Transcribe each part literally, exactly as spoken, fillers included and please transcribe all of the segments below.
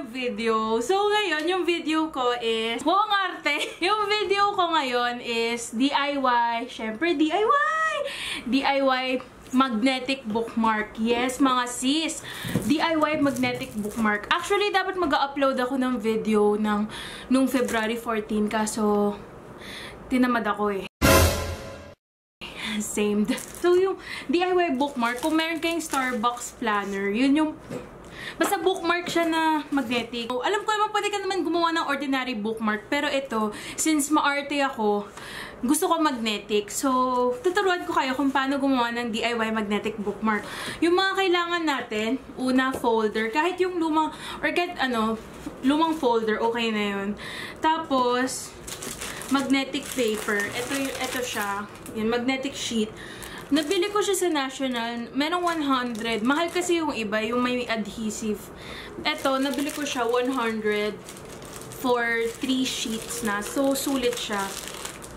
ng video. So, ngayon, yung video ko is buong arte. Yung video ko ngayon is D I Y. Syempre, D I Y! D I Y magnetic bookmark. Yes, mga sis. D I Y magnetic bookmark. Actually, dapat mag-upload ako ng video ng nung February fourteen kaso tinamad ako eh. Same. So, yung D I Y bookmark, kung meron kayong Starbucks planner, yun yung basta bookmark siya na magnetic. So, alam ko naman, pwede ka naman gumawa ng ordinary bookmark. Pero ito, since maarte ako, gusto ko magnetic. So, tuturuan ko kayo kung paano gumawa ng D I Y magnetic bookmark. Yung mga kailangan natin, una, folder. Kahit yung lumang, or kahit ano, lumang folder, okay na yun. Tapos, magnetic paper. Ito, ito siya. Yun, magnetic sheet. Nabili ko siya sa National. Merong one hundred. Mahal kasi yung iba, yung may adhesive. Eto, nabili ko siya one hundred for three sheets na. So, sulit siya.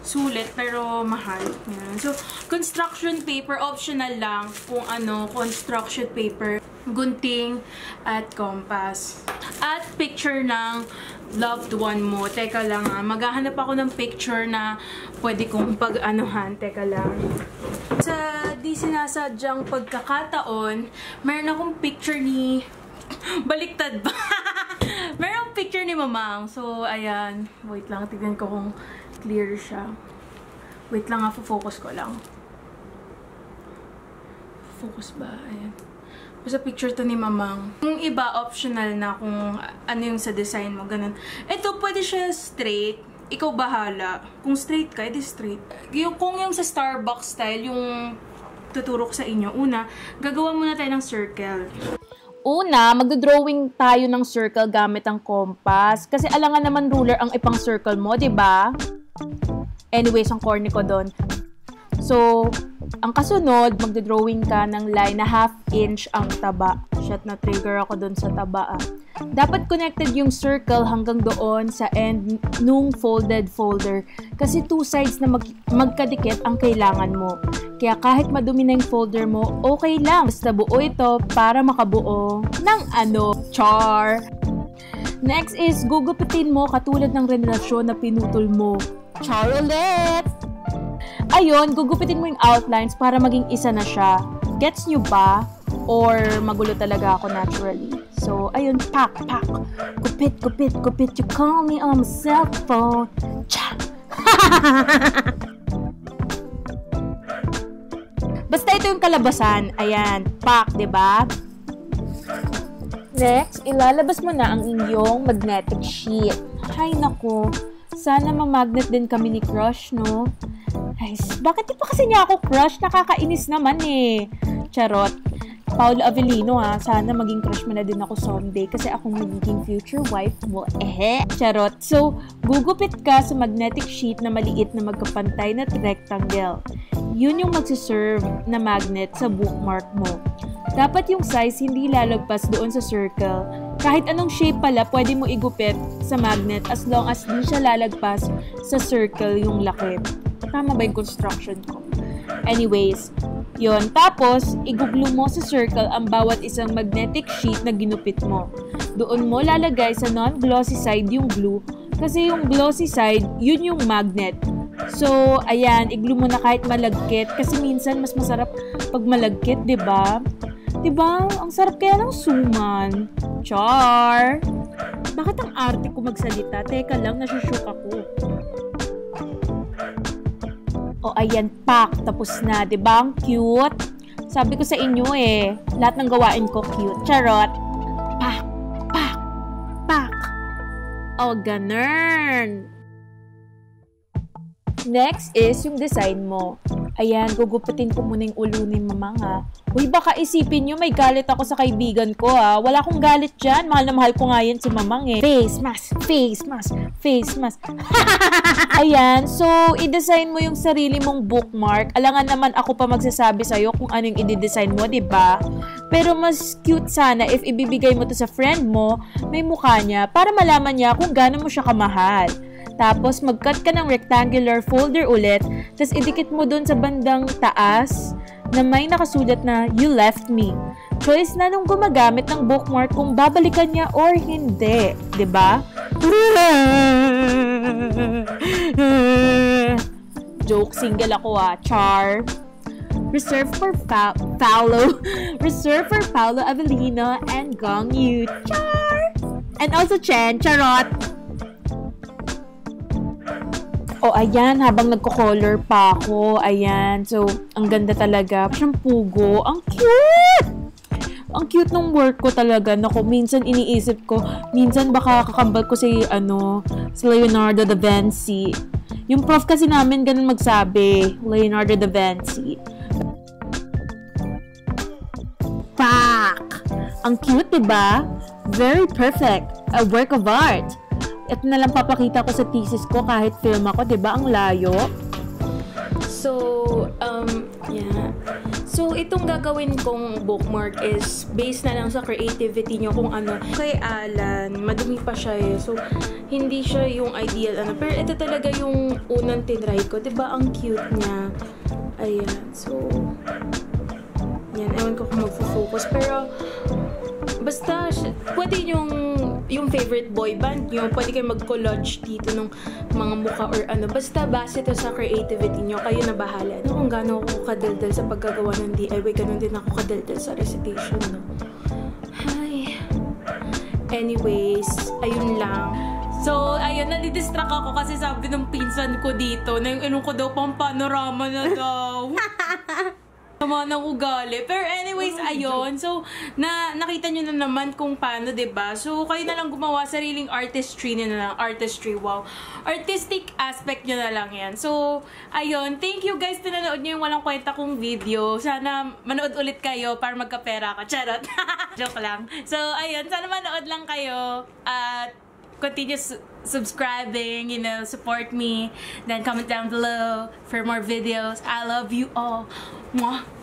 Sulit, pero mahal. Yan. So, construction paper. Optional lang kung ano, construction paper. Gunting at compass. At picture ng loved one mo. Teka lang ah. Maghahanap ako ng picture na pwede kong pag-anuhan. Teka lang. Sa di sinasadyang pagkakataon, meron akong picture ni... Baliktad ba? Meron akong picture ni Mamang. So, ayan. Wait lang. Tignan ko kung clear siya. Wait lang ha. Focus ko lang. Focus ba? Ayan. Basta picture to ni Mamang. Yung iba, optional na kung ano yung sa design mo. Ganun. Ito, pwede siya straight. Ikaw bahala. Kung straight ka, edi straight. Yung, kung yung sa Starbucks style, yung tuturo ko sa inyo. Una, gagawa muna tayo ng circle. Una, magdodrawing tayo ng circle gamit ang compass. Kasi alangan naman ruler ang ipang circle mo, diba? Anyways, ang corny ko doon. So, ang kasunod, magdodrawing ka ng line na half inch ang taba. Shit, na-trigger ako doon sa taba ah. Dapat connected yung circle hanggang doon sa end nung folded folder. Kasi two sides na mag magkadikit ang kailangan mo. Kaya kahit madumi na yung folder mo, okay lang. Basta buo ito para makabuo ng ano, char. Next is, gugupitin mo katulad ng relasyon na pinutol mo. Char ulit! Ayun, gugupitin mo yung outlines para maging isa na siya. Gets nyo ba? Or magulo talaga ako naturally. So, ayun, pak, pak. Kupit, kupit, kupit. You call me on my cell phone. Cha! Basta ito yung kalabasan. Ayan, pak, diba? Next, ilalabas mo na ang inyong magnetic sheet. Hay naku, sana mamagnet din kami ni crush, no? Guys, bakit di pa kasi niya ako crush? Nakakainis naman eh. Charot. Paolo Avelino ha. Sana maging crush mo na din ako someday kasi akong magiging future wife mo. Ehe. Charot. So, gugupit ka sa magnetic sheet na maliit na magkapantay na rectangle. Yun yung magsiserve na magnet sa bookmark mo. Dapat yung size hindi lalagpas doon sa circle. Kahit anong shape pala, pwede mo igupit sa magnet as long as di siya lalagpas sa circle yung laki. Tama ba yung construction ko? Anyways, yon. Tapos, iguglo mo sa circle ang bawat isang magnetic sheet na ginupit mo. Doon mo lalagay sa non-glossy side yung glue kasi yung glossy side, yun yung magnet. So, ayan, iglo mo na kahit malagkit kasi minsan mas masarap pag malagkit, diba? Diba? Ang sarap kaya ng suman. Char! Bakit ang arte ko magsalita? Teka lang, nasushook ako. O, oh, ayan, pak, tapos na. Diba? Ang cute. Sabi ko sa inyo eh, lahat ng gawain ko cute. Charot. Pak, pak, pak. O, oh, ganun. Next is yung design mo. Ayan, gugupitin ko muna yung ulo ni Mamang ha. Uy, baka isipin nyo, may galit ako sa kaibigan ko ha. Wala akong galit dyan. Mahal na mahal ko nga yan si Mamang eh. Face mask, face mask, face mask. Ayan, so, i-design mo yung sarili mong bookmark. Alangan naman ako pa magsasabi sa'yo kung ano yung i-design mo, diba? Pero mas cute sana if ibibigay mo to sa friend mo, may mukha niya, para malaman niya kung gaano mo siya kamahal. Tapos, mag-cut ka ng rectangular folder ulit, tapos idikit mo dun sa bandang taas na may nakasulat na "You left me." Choice na nung gumagamit ng bookmark kung babalikan niya or hindi, 'di ba? Joke, single ako ah, char. Reserved for pa Paolo, reserved for Paolo Avelino and Gong Yu, char, and also Chen, charot. Oh, ayan, habang nagko-color pa ako, ayan, so ang ganda talaga, parang pugo, ang cute, ang cute ng work ko talaga. Nako, minsan iniisip ko, minsan baka kakambal ko si ano, si Leonardo Da Vinci. Yung prof kasi namin ganun magsabi, Leonardo Da Vinci. Pak! Ang cute, diba? Very perfect. A work of art. Ito na lang papakita ko sa thesis ko kahit film ako, diba? Ang layo. So, um, yeah. So, itong gagawin kong bookmark is based na lang sa creativity nyo kung ano. Kay Alan, madumi pa siya eh. So, hindi siya yung ideal ano. Pero ito talaga yung unang tinry ko. Diba? Ang cute niya. Ayan. So, yan, ewan ko kung mag-focus, pero basta, pwede yung yung favorite boy band nyo, pwede kayo mag-collage dito ng mga mukha or ano, basta base to sa creativity nyo, kayo na bahala. No, kung gaano ako kadaldal sa paggagawa ng D I Y, ganun din ako kadaldal sa recitation, no? Hi. Anyways, ayun lang. So, ayun, nadidistract ako kasi sabi ng pinsan ko dito, na yung inong ko daw pang panorama na daw. Naman ng ugali. Pero anyways, oh, ayun. So, na, nakita nyo na naman kung paano, diba? So, kayo na lang gumawa sariling artistry nyo na lang. Artistry, wow. Artistic aspect nyo na lang yan. So, ayun. Thank you guys. Pinanood nyo yung walang kwenta kong video. Sana manood ulit kayo para magkapera ka. Charot. Joke lang. So, ayun. Sana manood lang kayo. At continue su subscribing, you know, support me. Then comment down below for more videos. I love you all. Mwah.